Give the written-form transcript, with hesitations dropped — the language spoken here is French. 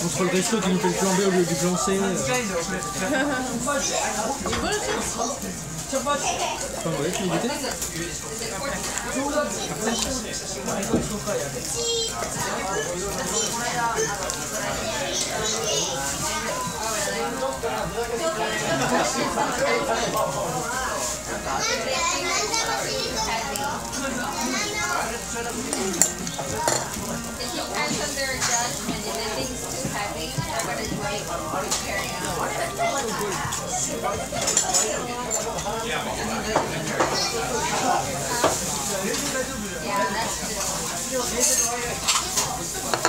Contre le resto qui nous fait le plan B au lieu du plan C. Yeah, that's good.